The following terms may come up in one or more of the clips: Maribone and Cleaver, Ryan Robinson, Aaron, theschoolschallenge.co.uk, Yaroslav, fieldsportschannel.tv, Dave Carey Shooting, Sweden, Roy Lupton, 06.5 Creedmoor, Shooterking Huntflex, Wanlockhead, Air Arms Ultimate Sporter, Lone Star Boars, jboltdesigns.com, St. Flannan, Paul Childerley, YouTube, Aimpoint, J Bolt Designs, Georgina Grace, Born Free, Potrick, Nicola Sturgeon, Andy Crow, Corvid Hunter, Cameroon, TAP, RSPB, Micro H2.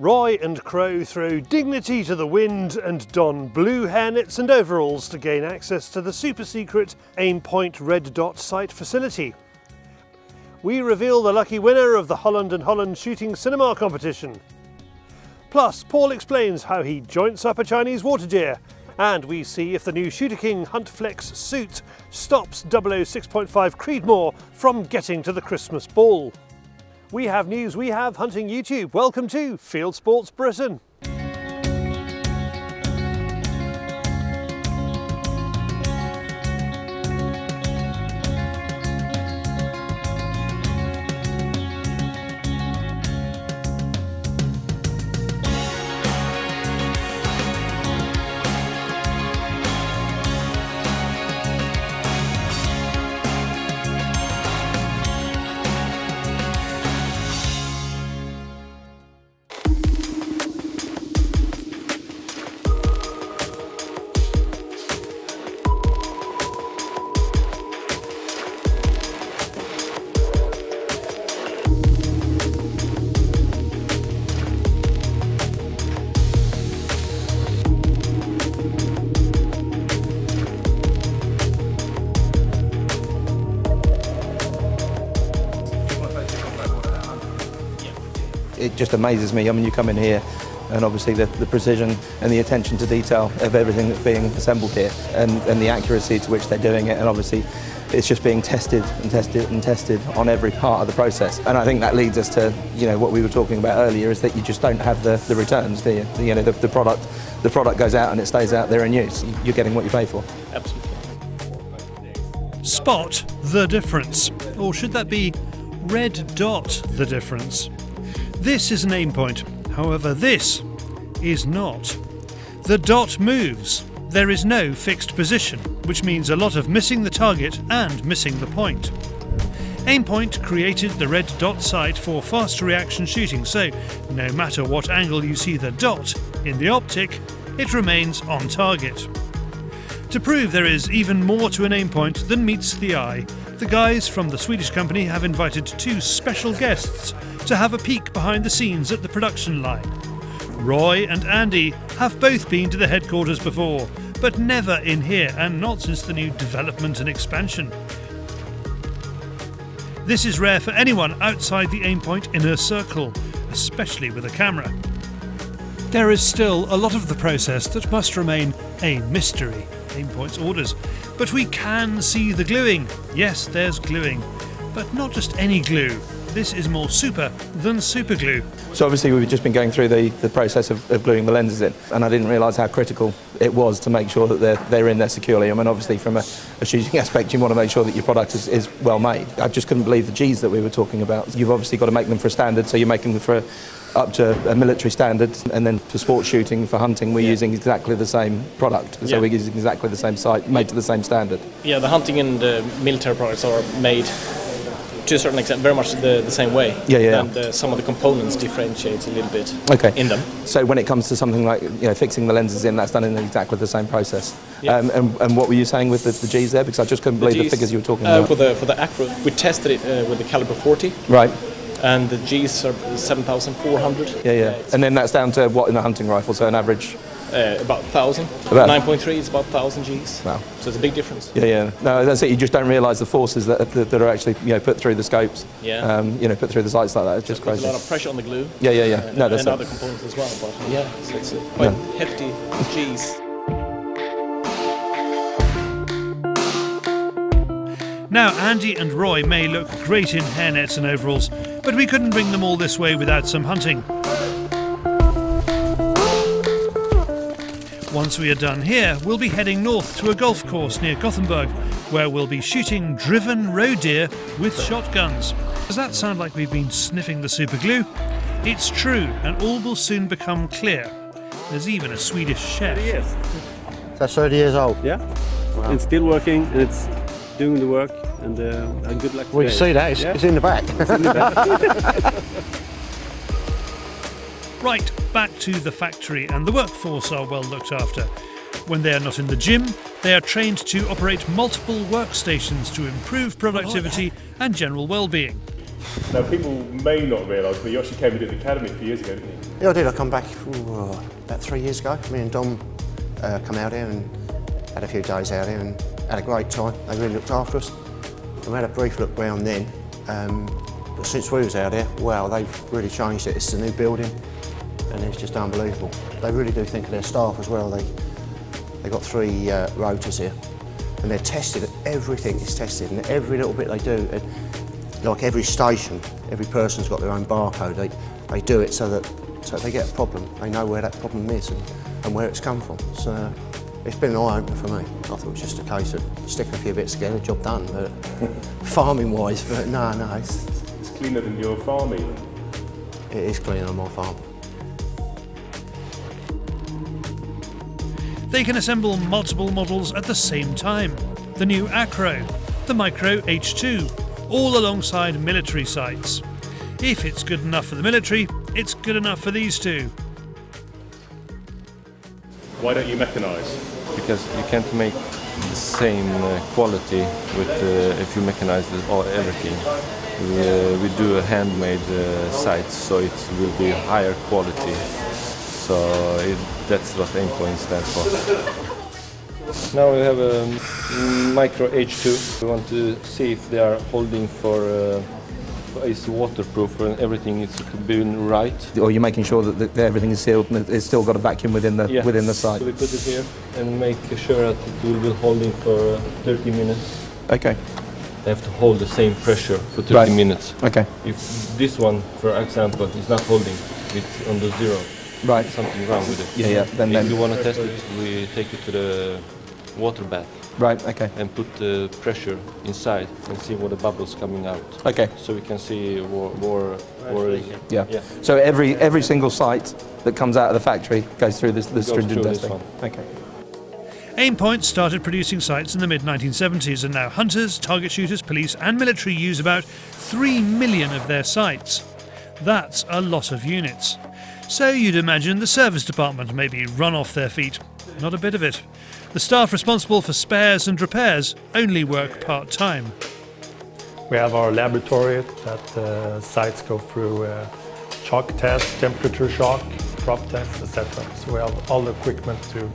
Roy and Crow throw dignity to the wind and don blue hairnets and overalls to gain access to the super secret Aimpoint Red Dot site facility. We reveal the lucky winner of the Holland and Holland shooting cinema competition. Plus, Paul explains how he joints up a Chinese water deer, and we see if the new Shooterking Huntflex suit stops 06.5 Creedmoor from getting to the Christmas ball. We have news, we have hunting YouTube. Welcome to Field Sports Britain. It just amazes me. I mean, you come in here and obviously the precision and the attention to detail of everything that's being assembled here and the accuracy to which they're doing it, and obviously it's just being tested and tested and tested on every part of the process. And I think that leads us to, you know, what we were talking about earlier, is that you just don't have the returns, do you? You know, the product goes out and it stays out there in use. You're getting what you pay for. Absolutely. Spot the difference, or should that be Red Dot the difference? This is an aim point, however this is not. The dot moves. There is no fixed position, which means a lot of missing the target and missing the point. Aimpoint created the Red Dot sight for fast reaction shooting, so no matter what angle you see the dot in the optic, it remains on target. To prove there is even more to an aimpoint than meets the eye, the guys from the Swedish company have invited two special guests to have a peek behind the scenes at the production line. Roy and Andy have both been to the headquarters before, but never in here, and not since the new development and expansion. This is rare for anyone outside the aimpoint inner circle, especially with a camera. There is still a lot of the process that must remain a mystery, aimpoint's orders. But we can see the gluing. Yes, there's gluing, but not just any glue. This is more super than super glue. So obviously we've just been going through the process of gluing the lenses in, and I didn't realise how critical it was to make sure that they're in there securely. I mean, obviously from a shooting aspect, you want to make sure that your product is well made. I just couldn't believe the G's that we were talking about. You've obviously got to make them for a standard, so you're making them for up to a military standard, and then for sports shooting, for hunting, we're using exactly the same product. So we're using exactly the same sight, made to the same standard. Yeah, the hunting and military products are made to a certain extent very much the same way. And some of the components differentiate a little bit in them. So when it comes to something like, you know, fixing the lenses in, that's done in exactly the same process. And what were you saying with the G's there? Because I just couldn't believe the figures you were talking about. For the Acro, we tested it with the caliber 40. Right. And the G's are 7,400. And then that's down to what in the hunting rifle, so an average? About 1,000. 9.3 is about 1,000 Gs. Wow. So it's a big difference. No, that's it. You just don't realise the forces that are actually, you know, put through the scopes. You know, put through the sights like that. It's just crazy. There's a lot of pressure on the glue. And other components as well. But so it's quite hefty Gs. Now, Andy and Roy may look great in hairnets and overalls, but we couldn't bring them all this way without some hunting. Once we are done here, we'll be heading north to a golf course near Gothenburg, where we'll be shooting driven roe deer with shotguns. Does that sound like we've been sniffing the super glue? It's true, and all will soon become clear. There's even a Swedish chef. 30 years. That's 30 years old? Yeah. Wow. It's still working, and it's doing the work, and good luck today. Well, you see that, it's in the back. It's in the back. Right, back to the factory, and the workforce are well looked after. When they are not in the gym, they are trained to operate multiple workstations to improve productivity and general well-being. Now, people may not realise, but you actually came and did the academy a few years ago, didn't you? Yeah, I did. I come back about 3 years ago. Me and Dom come out here and had a few days out here and had a great time. They really looked after us. And we had a brief look round then. But since we was out here, wow, they've really changed it. It's a new building and it's just unbelievable. They really do think of their staff as well. They've got three rotors here and they're tested. Everything is tested and every little bit they do. And, like every station, every person's got their own barcode. They do it so if they get a problem, they know where that problem is and where it's come from. So it's been an eye-opener for me. I thought it was just a case of sticking a few bits together, job done, but farming-wise, but no. It's cleaner than your farm even. It is cleaner than my farm. They can assemble multiple models at the same time. The new Acro, the Micro H2, all alongside military sites. If it's good enough for the military, it's good enough for these two. Why don't you mechanise? Because you can't make the same quality with if you mechanise everything. We do a handmade sites, so it will be higher quality. So that's what Aimpoint stands for. Now we have a Micro H2. We want to see if they are holding for it's waterproof and everything is being right. Or you're making sure that everything is sealed and it's still got a vacuum within the within the site. So we put it here and make sure that it will be holding for 30 minutes. Okay. They have to hold the same pressure for 30 minutes. Okay. If this one, for example, is not holding, it's on the zero. Right. Something wrong with it. Yeah. If you want to test it, we take it to the water bath. Right, okay. And put the pressure inside and see what the bubbles coming out. Okay. So we can see where is it. Yeah. So every single site that comes out of the factory goes through this stringent testing. Okay. Aimpoint started producing sights in the mid-1970s, and now hunters, target shooters, police and military use about 3 million of their sights. That's a lot of units. So you'd imagine the service department maybe run off their feet. Not a bit of it. The staff responsible for spares and repairs only work part-time. We have our laboratory that sites go through shock tests, temperature shock, drop tests, etc. So we have all the equipment to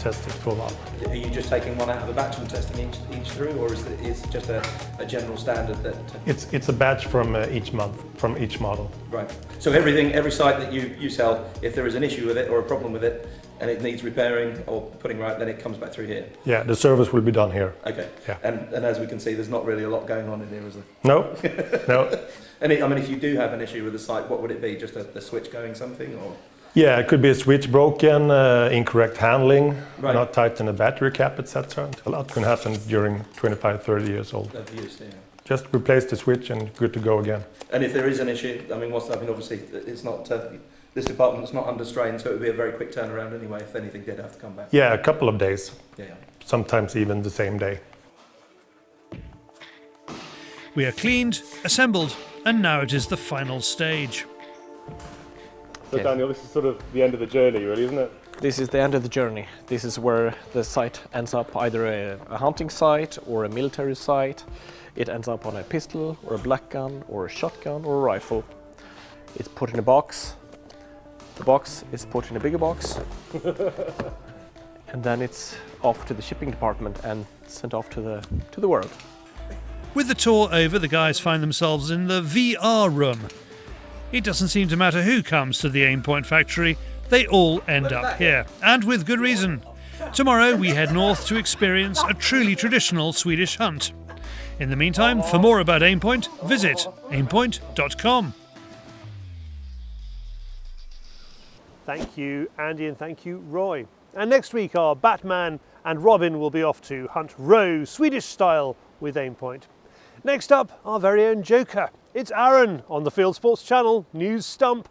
test it full out. Are you just taking one out of a batch and testing each through, or is it just a general standard that... It's a batch from each month, from each model. Right. So every site that you sell, if there is an issue with it or a problem with it, and it needs repairing or putting right, then it comes back through here? Yeah, the service will be done here. Okay. Yeah. And as we can see, there's not really a lot going on in here, is there? No, no. And I mean, if you do have an issue with the site, what would it be? Just the switch going something, or...? Yeah, it could be a switch broken, incorrect handling, not tightening the battery cap, etc. A lot can happen during 25, 30 years old. Abuse, yeah. Just replace the switch and good to go again. And if there is an issue, I mean, obviously, it's not this department's not under strain, so it would be a very quick turnaround anyway. If anything did have to come back. Yeah, a couple of days. Yeah. Sometimes even the same day. We are cleaned, assembled, and now it is the final stage. So Daniel, this is sort of the end of the journey really, isn't it? This is the end of the journey. This is where the site ends up, either a hunting site or a military site. It ends up on a pistol or a black gun or a shotgun or a rifle. It's put in a box. The box is put in a bigger box. And then it's off to the shipping department and sent off to the world. With the tour over, the guys find themselves in the VR room. It doesn't seem to matter who comes to the Aimpoint factory, they all end up here, and with good reason. Tomorrow we head north to experience a truly traditional Swedish hunt. In the meantime, for more about Aimpoint, visit aimpoint.com. Thank you, Andy, and thank you, Roy. And next week our Batman and Robin will be off to hunt roe, Swedish style, with Aimpoint. Next up, our very own Joker. It's Aaron on the Field Sports Channel News Stump.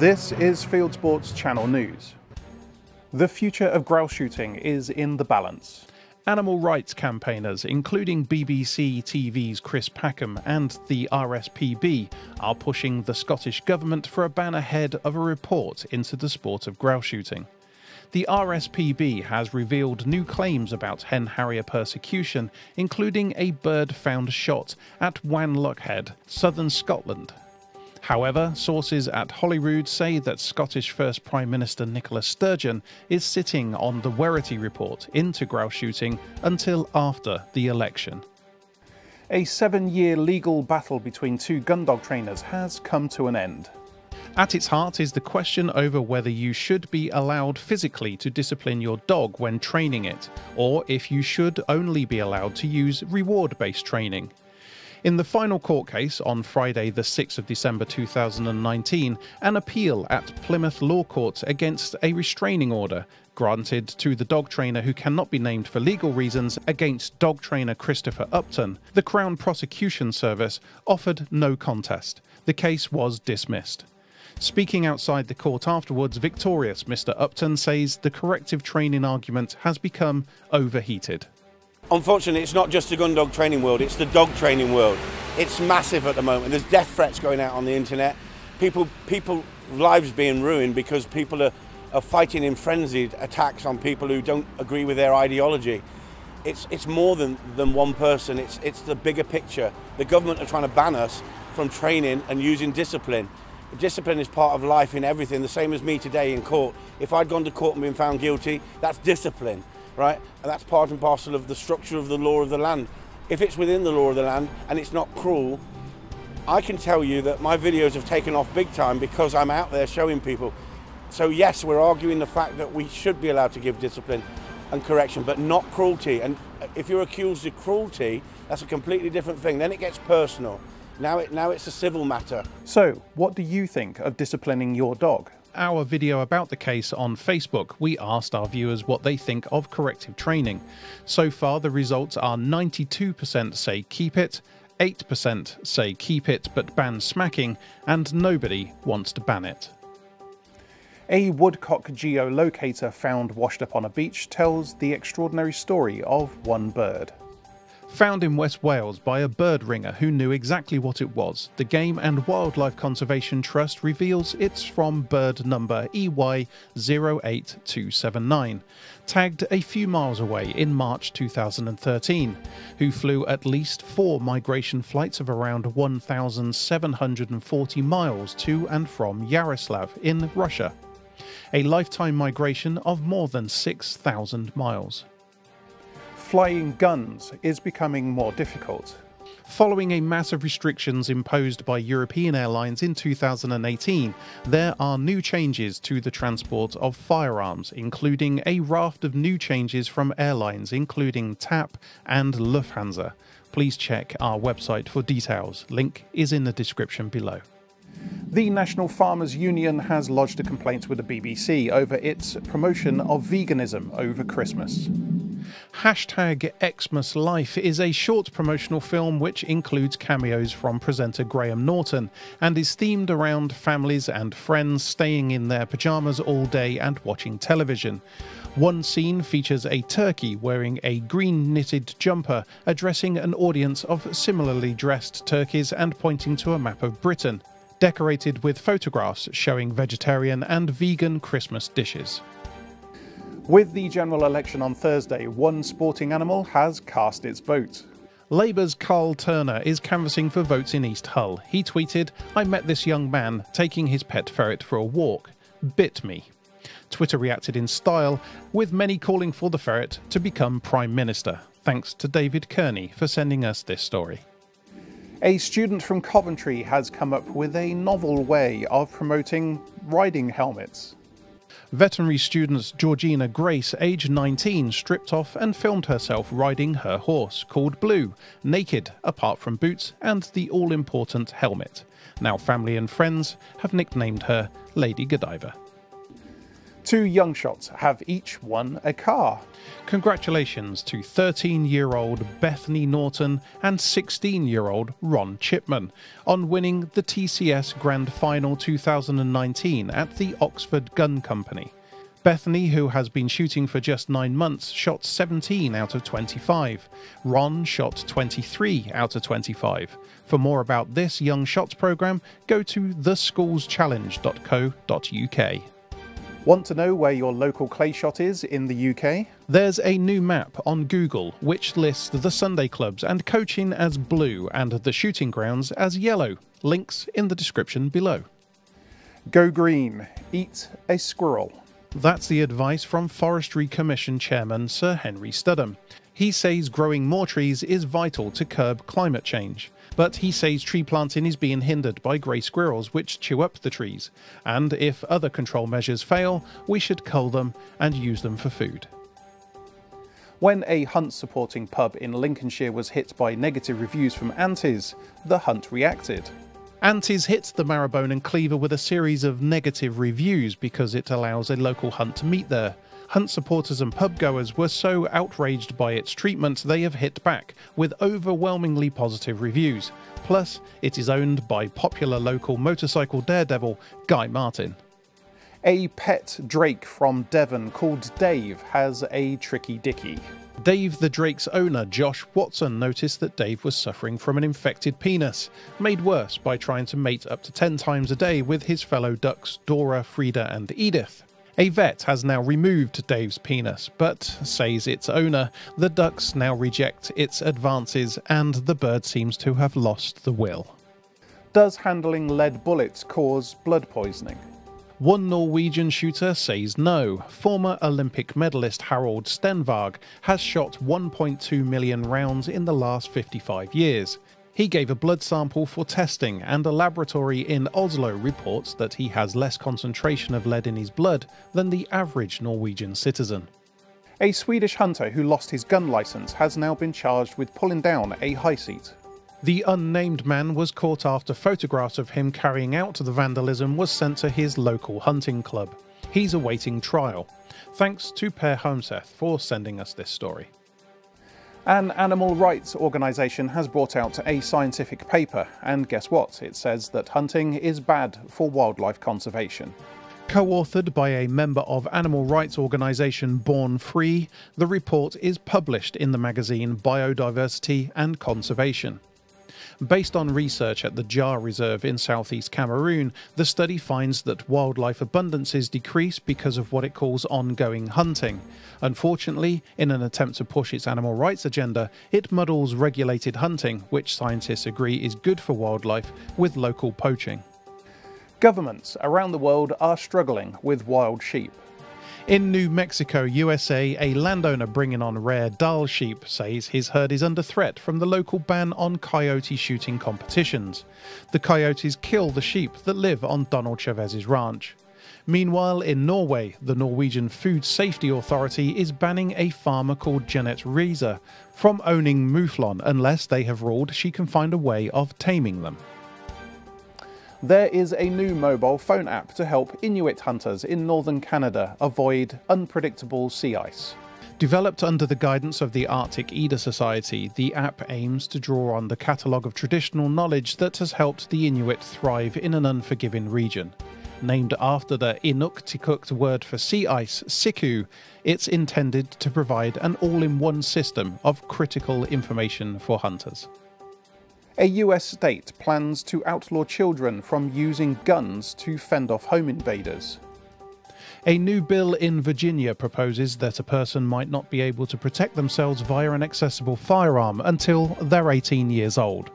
This is Field Sports Channel News. The future of grouse shooting is in the balance. Animal rights campaigners, including BBC TV's Chris Packham and the RSPB, are pushing the Scottish Government for a ban ahead of a report into the sport of grouse shooting. The RSPB has revealed new claims about hen harrier persecution, including a bird found shot at Wanlockhead, southern Scotland. However, sources at Holyrood say that Scottish First Prime Minister Nicola Sturgeon is sitting on the Werrity report into grouse shooting until after the election. A 7-year legal battle between two gundog trainers has come to an end. At its heart is the question over whether you should be allowed physically to discipline your dog when training it, or if you should only be allowed to use reward-based training. In the final court case on Friday the 6th of December 2019, an appeal at Plymouth Law Court against a restraining order granted to the dog trainer who cannot be named for legal reasons against dog trainer Christopher Upton, the Crown Prosecution Service offered no contest. The case was dismissed. Speaking outside the court afterwards, victorious Mr. Upton says the corrective training argument has become overheated. Unfortunately, it's not just the gun dog training world, it's the dog training world. It's massive at the moment. There's death threats going out on the internet. People's lives being ruined because people are fighting in frenzied attacks on people who don't agree with their ideology. It's more than one person, it's the bigger picture. The government are trying to ban us from training and using discipline. Discipline is part of life in everything, the same as me today in court. If I'd gone to court and been found guilty, that's discipline. Right? And that's part and parcel of the structure of the law of the land. If it's within the law of the land and it's not cruel, I can tell you that my videos have taken off big time because I'm out there showing people. So yes, we're arguing the fact that we should be allowed to give discipline and correction, but not cruelty. And if you're accused of cruelty, that's a completely different thing. Then it gets personal. Now it's a civil matter. So what do you think of disciplining your dog? Our video about the case on Facebook, we asked our viewers what they think of corrective training. So far, the results are 92% say keep it, 8% say keep it but ban smacking, and nobody wants to ban it. A woodcock geolocator found washed up on a beach tells the extraordinary story of one bird. Found in West Wales by a bird ringer who knew exactly what it was, the Game and Wildlife Conservation Trust reveals it's from bird number EY08279, tagged a few miles away in March 2013, who flew at least 4 migration flights of around 1,740 miles to and from Yaroslav in Russia, a lifetime migration of more than 6,000 miles. Flying guns is becoming more difficult. Following a mass of restrictions imposed by European airlines in 2018, there are new changes to the transport of firearms, including a raft of new changes from airlines, including TAP and Lufthansa. Please check our website for details. Link is in the description below. The National Farmers Union has lodged a complaint with the BBC over its promotion of veganism over Christmas. #XmasLife is a short promotional film which includes cameos from presenter Graham Norton and is themed around families and friends staying in their pyjamas all day and watching television. One scene features a turkey wearing a green knitted jumper addressing an audience of similarly dressed turkeys and pointing to a map of Britain, decorated with photographs showing vegetarian and vegan Christmas dishes. With the general election on Thursday, one sporting animal has cast its vote. Labour's Carl Turner is canvassing for votes in East Hull. He tweeted, "I met this young man taking his pet ferret for a walk. Bit me." Twitter reacted in style, with many calling for the ferret to become Prime Minister. Thanks to David Kearney for sending us this story. A student from Coventry has come up with a novel way of promoting riding helmets. Veterinary student Georgina Grace, aged 19, stripped off and filmed herself riding her horse, called Blue, naked, apart from boots and the all-important helmet. Now family and friends have nicknamed her Lady Godiva. 2 young shots have each won a car. Congratulations to 13-year-old Bethany Norton and 16-year-old Ron Chipman on winning the TCS Grand Final 2019 at the Oxford Gun Company. Bethany, who has been shooting for just 9 months, shot 17 out of 25. Ron shot 23 out of 25. For more about this Young Shots programme, go to theschoolschallenge.co.uk. Want to know where your local clay shot is in the UK? There's a new map on Google which lists the Sunday clubs and coaching as blue and the shooting grounds as yellow. Links in the description below. Go green, eat a squirrel. That's the advice from Forestry Commission Chairman Sir Henry Studham. He says growing more trees is vital to curb climate change. But he says tree planting is being hindered by grey squirrels which chew up the trees, and if other control measures fail, we should cull them and use them for food. When a hunt-supporting pub in Lincolnshire was hit by negative reviews from Antis, the hunt reacted. Antis hits the Maribone and Cleaver with a series of negative reviews because it allows a local hunt to meet there. Hunt supporters and pubgoers were so outraged by its treatment they have hit back with overwhelmingly positive reviews. Plus, it is owned by popular local motorcycle daredevil Guy Martin. A pet drake from Devon called Dave has a tricky dicky. Dave the Drake's owner, Josh Watson, noticed that Dave was suffering from an infected penis, made worse by trying to mate up to 10 times a day with his fellow ducks Dora, Frida and Edith. A vet has now removed Dave's penis, but, says its owner, the ducks now reject its advances and the bird seems to have lost the will. Does handling lead bullets cause blood poisoning? One Norwegian shooter says no. Former Olympic medalist Harold Stenvarg has shot 1.2 million rounds in the last 55 years. He gave a blood sample for testing, and a laboratory in Oslo reports that he has less concentration of lead in his blood than the average Norwegian citizen. A Swedish hunter who lost his gun license has now been charged with pulling down a high seat. The unnamed man was caught after photographs of him carrying out the vandalism was sent to his local hunting club. He's awaiting trial. Thanks to Per Holmeseth for sending us this story. An animal rights organisation has brought out a scientific paper, and guess what? It says that hunting is bad for wildlife conservation. Co-authored by a member of animal rights organisation Born Free, the report is published in the magazine Biodiversity and Conservation. Based on research at the Jar Reserve in southeast Cameroon, the study finds that wildlife abundances decrease because of what it calls ongoing hunting. Unfortunately, in an attempt to push its animal rights agenda, it muddles regulated hunting, which scientists agree is good for wildlife, with local poaching. Governments around the world are struggling with wild sheep. In New Mexico, USA, a landowner bringing on rare Dall sheep says his herd is under threat from the local ban on coyote shooting competitions. The coyotes kill the sheep that live on Donald Chavez's ranch. Meanwhile, in Norway, the Norwegian Food Safety Authority is banning a farmer called Jeanette Reiser from owning mouflon unless they have ruled she can find a way of taming them. There is a new mobile phone app to help Inuit hunters in northern Canada avoid unpredictable sea ice. Developed under the guidance of the Arctic Eater Society, the app aims to draw on the catalogue of traditional knowledge that has helped the Inuit thrive in an unforgiving region. Named after the Inuktitut word for sea ice, Siku, it's intended to provide an all-in-one system of critical information for hunters. A US state plans to outlaw children from using guns to fend off home invaders. A new bill in Virginia proposes that a person might not be able to protect themselves via an accessible firearm until they're 18 years old.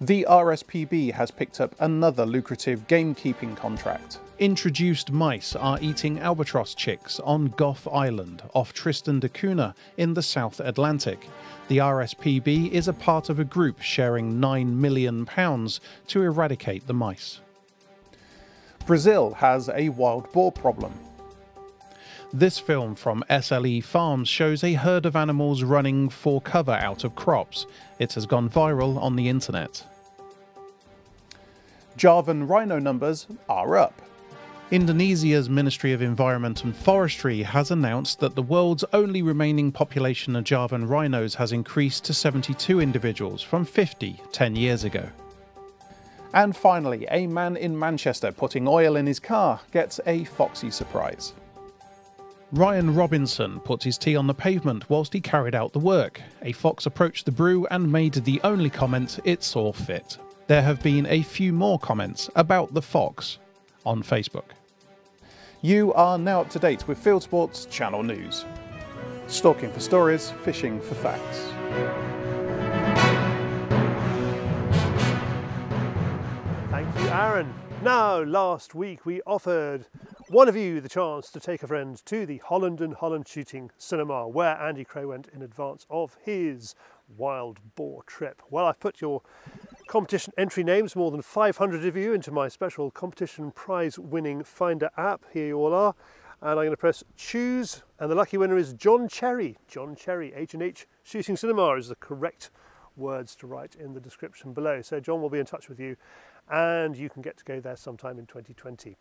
The RSPB has picked up another lucrative gamekeeping contract. Introduced mice are eating albatross chicks on Gough Island off Tristan da Cunha in the South Atlantic. The RSPB is a part of a group sharing £9 million to eradicate the mice. Brazil has a wild boar problem. This film from SLE Farms shows a herd of animals running for cover out of crops. It has gone viral on the internet. Javan rhino numbers are up. Indonesia's Ministry of Environment and Forestry has announced that the world's only remaining population of Javan rhinos has increased to 72 individuals from 50 10 years ago. And finally, a man in Manchester putting oil in his car gets a foxy surprise. Ryan Robinson put his tea on the pavement whilst he carried out the work. A fox approached the brew and made the only comment it saw fit. There have been a few more comments about the fox on Facebook. You are now up to date with Fieldsports Channel News. Stalking for stories, fishing for facts. Thank you, Aaron. Now, last week we offered one of you the chance to take a friend to the Holland and Holland shooting cinema, where Andy Cray went in advance of his wild boar trip. Well, I've put your competition entry names, more than 500 of you, into my special competition prize winning finder app. Here you all are. And I'm going to press choose, and the lucky winner is John Cherry. John Cherry, H&H Shooting Cinema is the correct words to write in the description below. So John will be in touch with you, and you can get to go there sometime in 2020.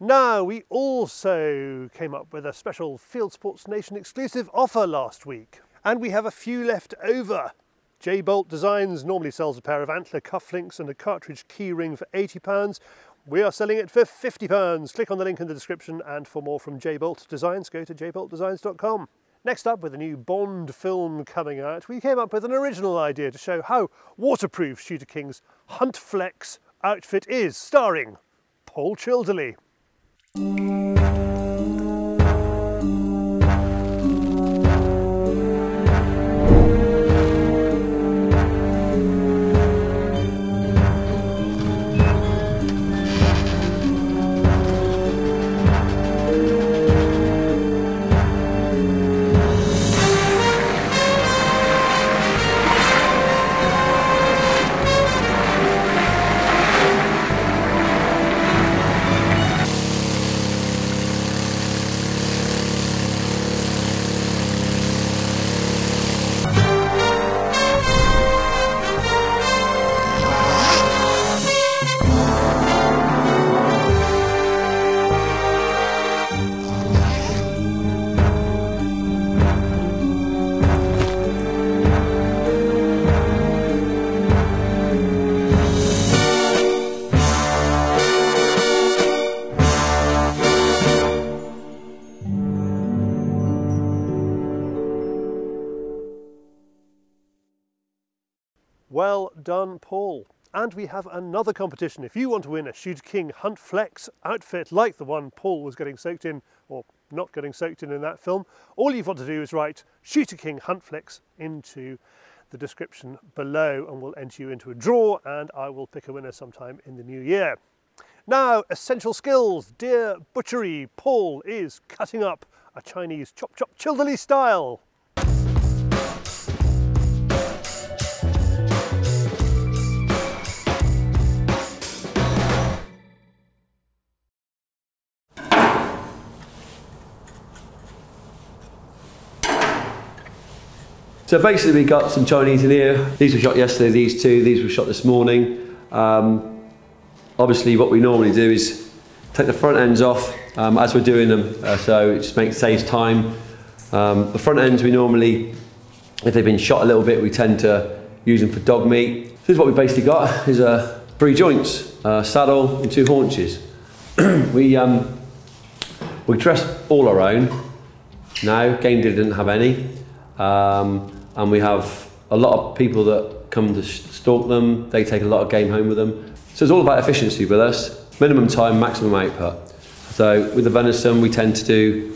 Now, we also came up with a special Field Sports Nation exclusive offer last week, and we have a few left over. J Bolt Designs normally sells a pair of antler cufflinks and a cartridge key ring for £80. We are selling it for £50. Click on the link in the description, and for more from J Bolt Designs, go to jboltdesigns.com. Next up, with a new Bond film coming out, we came up with an original idea to show how waterproof Shooterking's Huntflex outfit is, starring Paul Childerley. Well done, Paul. And we have another competition. If you want to win a Shooterking Huntflex outfit like the one Paul was getting soaked in, or not getting soaked in that film, all you've got to do is write Shooterking Huntflex into the description below, and we'll enter you into a draw, and I will pick a winner sometime in the new year. Now, essential skills. Dear Butchery, Paul is cutting up a Chinese chop chop Childerley style. So basically we got some Chinese in here. These were shot yesterday, these two. These were shot this morning. Obviously what we normally do is take the front ends off as we're doing them. So it just saves time. The front ends we normally, if they've been shot a little bit, we tend to use them for dog meat. So this is what we basically got, is three joints, saddle and two haunches. we dressed all our own. No, Game Day didn't have any. And we have a lot of people that come to stalk them. They take a lot of game home with them. So it's all about efficiency with us. Minimum time, maximum output. So with the venison, we tend to do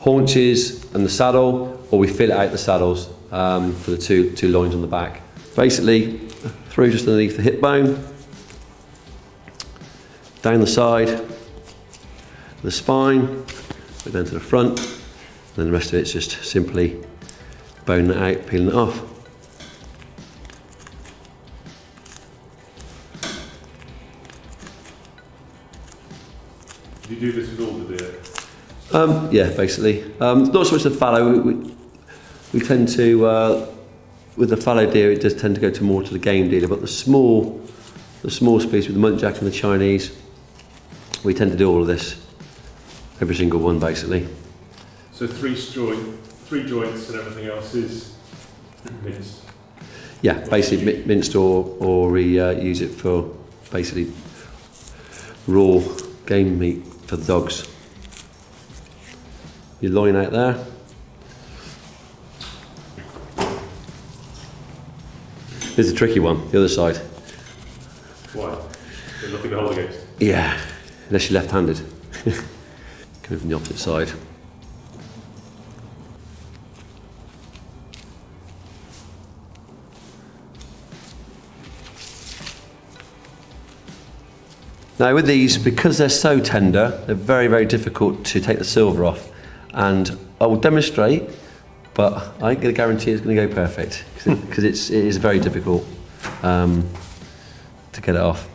haunches and the saddle, or we fill out the saddles for the two loins on the back. Basically, through just underneath the hip bone, down the side, the spine, then to the front, and then the rest of it's just simply boning it out, peeling it off. Do you do this at all to do it? Yeah, basically. Not so much the fallow. We tend to, with the fallow deer, it does tend to go to more to the game dealer, but the small species with the muntjac and the Chinese, we tend to do all of this, every single one, basically. So three joints and everything else is minced? Yeah, basically minced, or we use it for basically raw game meat for the dogs. your line out there. Here's a tricky one, the other side. Why? There's nothing to hold against. Yeah, unless you're left-handed. Coming from the opposite side. Now with these, because they're so tender, they're very, very difficult to take the silver off. And I will demonstrate, but I ain't going to guarantee it's going to go perfect, because it is very difficult to get it off.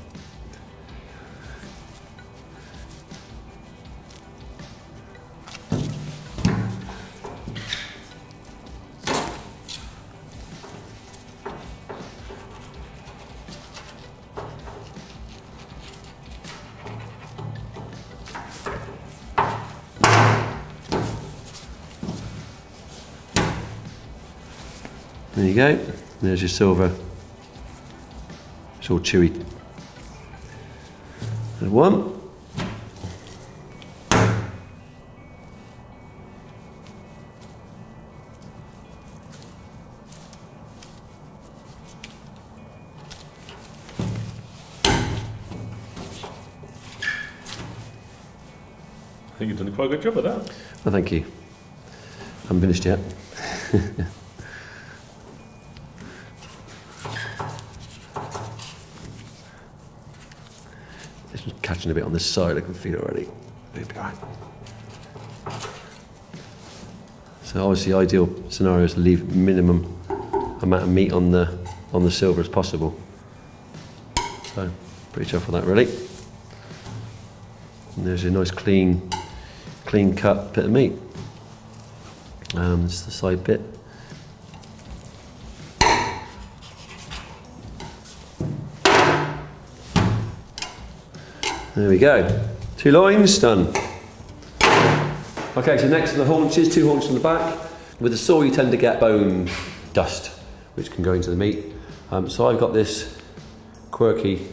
There you go, there's your silver. It's all chewy. And one. I think you've done quite a good job of that. Oh, thank you. I haven't finished yet. A bit on this side, I can feel it already. It'll be all right. So obviously, the ideal scenario is to leave minimum amount of meat on the silver as possible. So pretty tough with that, really. And there's a nice clean cut bit of meat. This is the side bit. There we go. Two lines done. Okay, so next to the haunches, two haunches on the back. With the saw, you tend to get bone dust, which can go into the meat. So I've got this quirky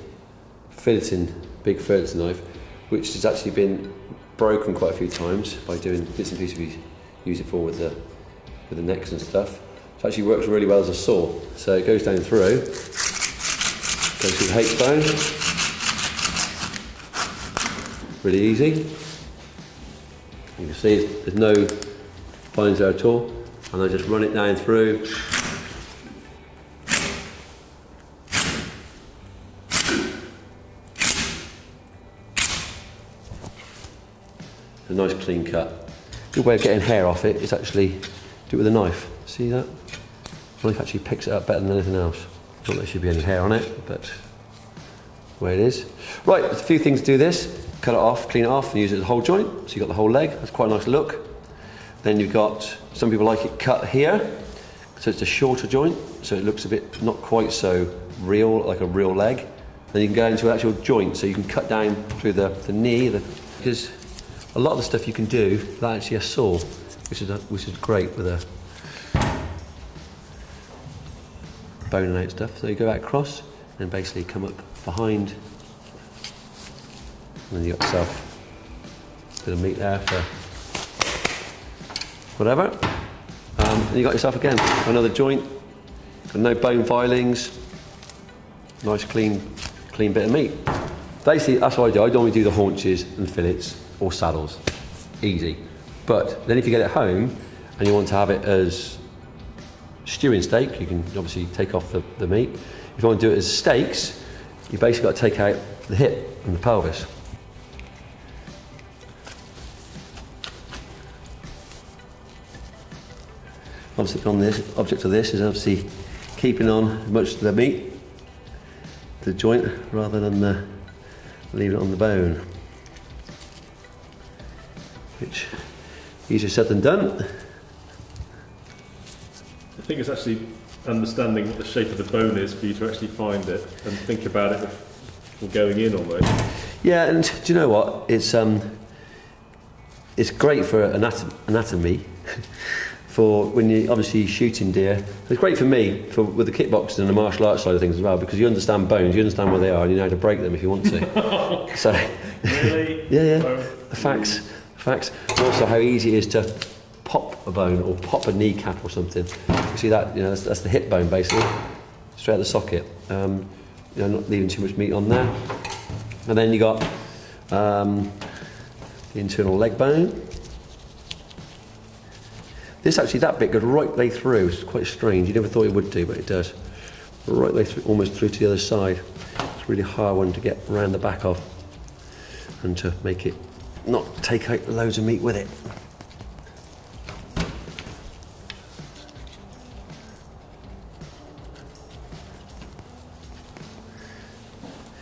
big filleting knife, which has actually been broken quite a few times by doing bits and pieces we use it for with the necks and stuff. It actually works really well as a saw. So it goes down through, goes through the H-bone. Really easy. You can see there's no fines there at all, and I just run it down through. A nice clean cut. Good way of getting hair off it is actually do it with a knife. See that? The knife actually picks it up better than anything else. Not that there should be any hair on it, but the way it is. Right, there's a few things to do this. Cut it off, clean it off, and use it as a whole joint. So you've got the whole leg, that's quite a nice look. Then you've got, some people like it cut here, so it's a shorter joint, so it looks a bit not quite so real, like a real leg. Then you can go into an actual joint, so you can cut down through the knee, because a lot of the stuff you can do, that's actually a saw, which is great with a boning out stuff. So you go out across, and basically come up behind. And then you got yourself a bit of meat there for whatever. And you got yourself again another joint. Got no bone filings. Nice clean bit of meat. Basically, that's what I do. I normally do the haunches and fillets or saddles. Easy. But then if you get it home and you want to have it as stewing steak, you can obviously take off the meat. If you want to do it as steaks, you basically got to take out the hip and the pelvis. Object of this is obviously keeping on as much of the meat, the joint, rather than leaving it on the bone. Which easier said than done. I think it's actually understanding what the shape of the bone is for you to actually find it and think about it before going in almost. Yeah, and do you know what? It's great for anatomy. For when you're obviously shooting deer. It's great for me, with the kickboxing and the martial arts side of things as well, because you understand bones, you understand where they are, and you know how to break them if you want to. So, really? Yeah, yeah, the facts. facts, and also how easy it is to pop a bone or pop a kneecap or something. You see that, you know, that's the hip bone basically, straight out the socket. You know, not leaving too much meat on there. And then you got the internal leg bone. This actually, that bit goes right way through. It's quite strange. You never thought it would do, but it does. Right way through, almost through to the other side. It's a really hard one to get around the back of and to make it not take out loads of meat with it.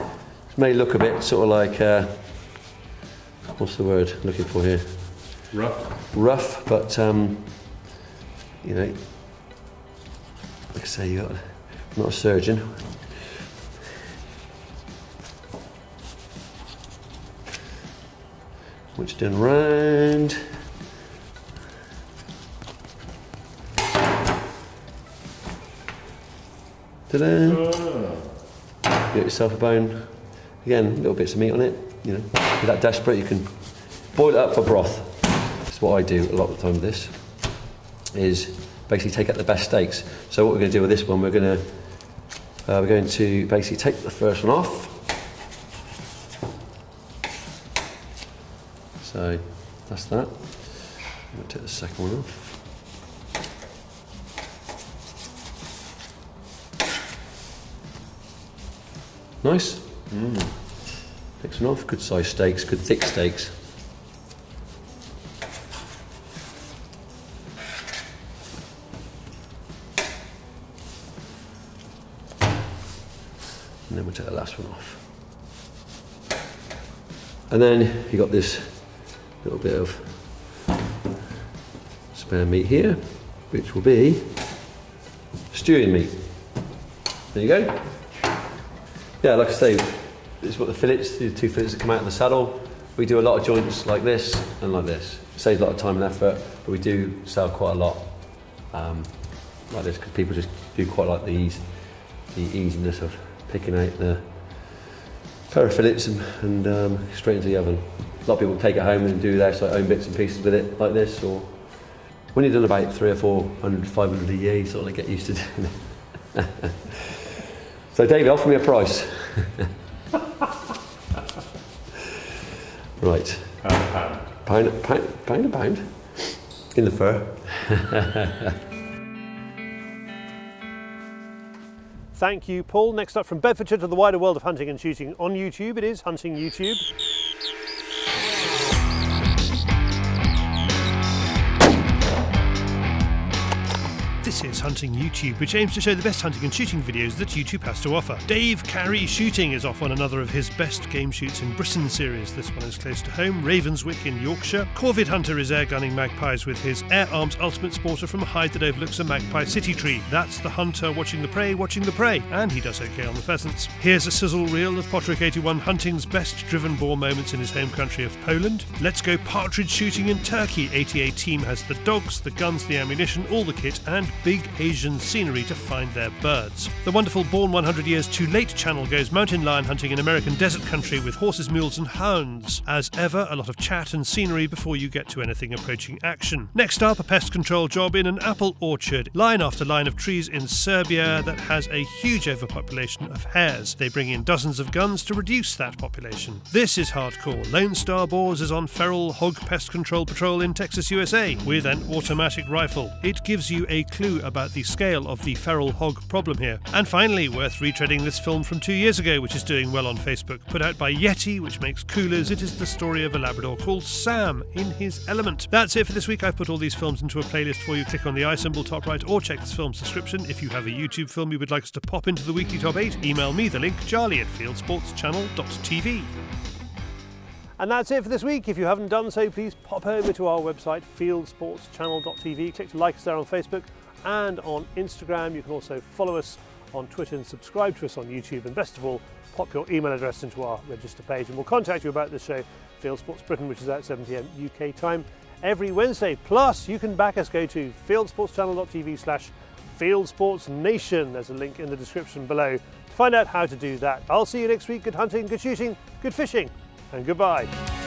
It may look a bit sort of like, what's the word I'm looking for here? Rough. Rough, but you know, like I say, you got, I'm not a surgeon. Which done round. Ta-da! Get yourself a bone. Again, little bits of meat on it. You know, if you're that desperate, you can boil it up for broth. That's what I do a lot of the time with this, is basically take out the best steaks. So what we're going to do with this one, we're going to basically take the first one off. So that's that. I'm going to take the second one off. Nice. Mm. Next one off. Good sized steaks, good thick steaks. And then we'll take the last one off. And then you got this little bit of spare meat here, which will be stewing meat. There you go. Yeah, like I say, this is what the fillets, the two fillets that come out of the saddle. We do a lot of joints like this and like this. It saves a lot of time and effort, but we do sell quite a lot like this because people just do quite like the easiness of picking out the pair of fillets and straight into the oven. A lot of people take it home and do their own bits and pieces with it like this, or when you've done about 300 or 400, 500 a year, you sort of like get used to doing it. So David, offer me a price. Right. Pound a pound. Pound a pound. In the fur. Thank you, Paul. Next up from Bedfordshire to the wider world of hunting and shooting on YouTube, it is Hunting YouTube. This is Hunting YouTube, which aims to show the best hunting and shooting videos that YouTube has to offer. Dave Carey Shooting is off on another of his best game shoots in Britain series. This one is close to home, Ravenswick in Yorkshire. Corvid Hunter is air gunning magpies with his Air Arms Ultimate Sporter from a hide that overlooks a magpie city tree. That's the hunter watching the prey, and he does okay on the pheasants. Here's a sizzle reel of Potrick 81 Hunting's best driven boar moments in his home country of Poland. Let's Go Partridge Shooting in Turkey. ATA team has the dogs, the guns, the ammunition, all the kit, and big Asian scenery to find their birds. The wonderful Born 100 Years Too Late channel goes mountain lion hunting in American desert country with horses, mules and hounds. As ever, a lot of chat and scenery before you get to anything approaching action. Next up, a pest control job in an apple orchard. Line after line of trees in Serbia that has a huge overpopulation of hares. They bring in dozens of guns to reduce that population. This is hardcore. Lone Star Boars is on feral hog pest control patrol in Texas, USA with an automatic rifle. It gives you a clue about the scale of the feral hog problem here. And finally, worth retreading this film from 2 years ago, which is doing well on Facebook. Put out by Yeti, which makes coolers, it is the story of a Labrador called Sam in his element. That's it for this week. I've put all these films into a playlist for you. Click on the eye symbol top right or check this film's description. If you have a YouTube film you would like us to pop into the weekly top 8, email me the link, charlie@fieldsportschannel.tv. And that's it for this week. If you haven't done so, please pop over to our website, fieldsportschannel.tv. Click to like us there on Facebook and on Instagram. You can also follow us on Twitter and subscribe to us on YouTube. And best of all, pop your email address into our register page and we'll contact you about this show, Field Sports Britain, which is at 7 PM UK time every Wednesday. Plus, you can back us. Go to fieldsportschannel.tv/fieldsportsnation. There's a link in the description below to find out how to do that. I'll see you next week. Good hunting, good shooting, good fishing. And goodbye.